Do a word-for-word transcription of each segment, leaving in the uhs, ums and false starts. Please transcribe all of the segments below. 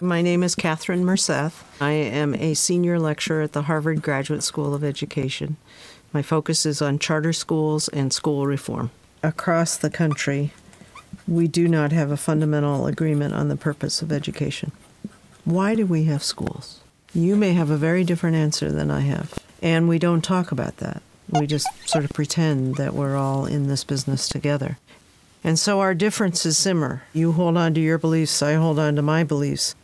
My name is Katherine Merseth. I am a senior lecturer at the Harvard Graduate School of Education. My focus is on charter schools and school reform. Across the country, we do not have a fundamental agreement on the purpose of education. Why do we have schools? You may have a very different answer than I have, and we don't talk about that. We just sort of pretend that we're all in this business together. And so our differences simmer. You hold on to your beliefs, I hold on to my beliefs.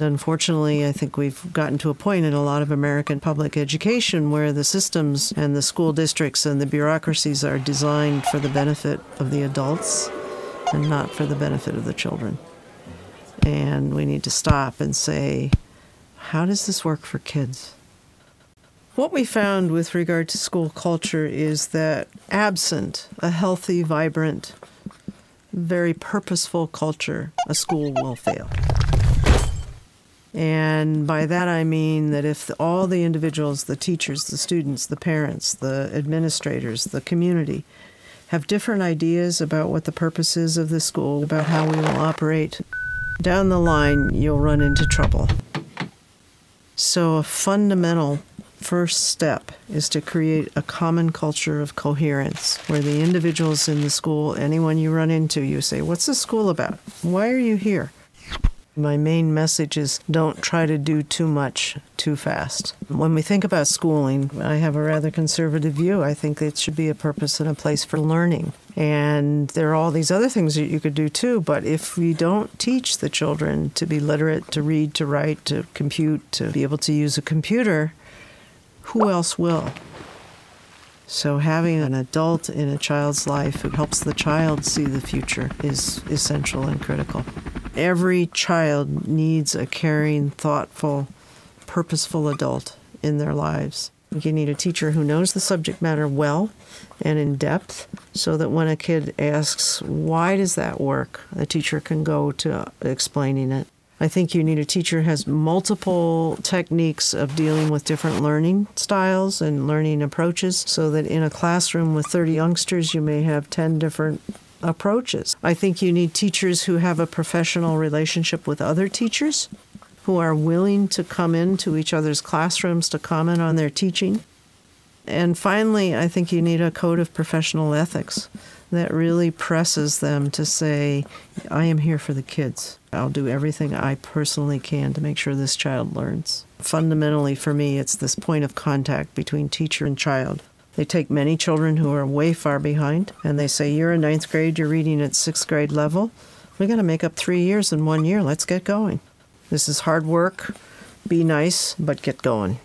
Unfortunately, I think we've gotten to a point in a lot of American public education where the systems and the school districts and the bureaucracies are designed for the benefit of the adults and not for the benefit of the children. And we need to stop and say, how does this work for kids? What we found with regard to school culture is that absent a healthy, vibrant, very purposeful culture, a school will fail. And by that I mean that if all the individuals, the teachers, the students, the parents, the administrators, the community, have different ideas about what the purpose is of the school, about how we will operate, down the line you'll run into trouble. So a fundamental first step is to create a common culture of coherence where the individuals in the school, anyone you run into, you say, "What's this school about? Why are you here?" My main message is don't try to do too much too fast. When we think about schooling, I have a rather conservative view. I think it should be a purpose and a place for learning. And there are all these other things that you could do too, but if we don't teach the children to be literate, to read, to write, to compute, to be able to use a computer, who else will? So having an adult in a child's life who helps the child see the future is essential and critical. Every child needs a caring, thoughtful, purposeful adult in their lives. You need a teacher who knows the subject matter well and in depth so that when a kid asks, why does that work, the teacher can go to explaining it. I think you need a teacher who has multiple techniques of dealing with different learning styles and learning approaches so that in a classroom with thirty youngsters you may have ten different approaches. I think you need teachers who have a professional relationship with other teachers, who are willing to come into each other's classrooms to comment on their teaching. And finally, I think you need a code of professional ethics that really presses them to say, I am here for the kids. I'll do everything I personally can to make sure this child learns. Fundamentally, for me, it's this point of contact between teacher and child. They take many children who are way far behind, and they say, you're in ninth grade, you're reading at sixth grade level. We're going to make up three years in one year. Let's get going. This is hard work. Be nice, but get going.